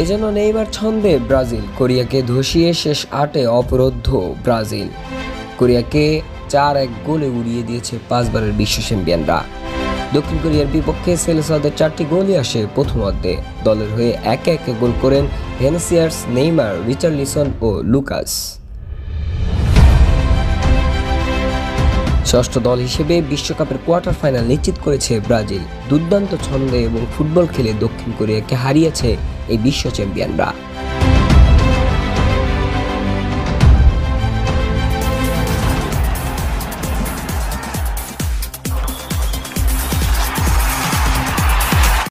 এজন্য নেইমার ছন্দে ব্রাজিল কোরিয়াকে ধসিয়ে শেষ আটে অপরাধ্য ব্রাজিল কোরিয়াকে 4-1 গোলে উড়িয়ে দিয়েছে পাঁচবারের বিশ্ব চ্যাম্পিয়নরা দক্ষিণ কোরিয়ার বিপক্ষে সেলেসাদের 4টি গোলই আসে প্রথম অর্ধে দলের হয়ে একে একে গোল করেন হেনসিয়ার্স নেইমার রিচার্লিসন ও লুকাস ষষ্ঠ দল হিসেবে বিশ্বকাপের কোয়ার্টার ফাইনাল নিশ্চিত করেছে ব্রাজিল দুর্দান্ত ছন্দে এবং ফুটবল খেলে দক্ষিণ কোরিয়াকে হারিয়েছে এই বিশ্ব চ্যাম্পিয়নরা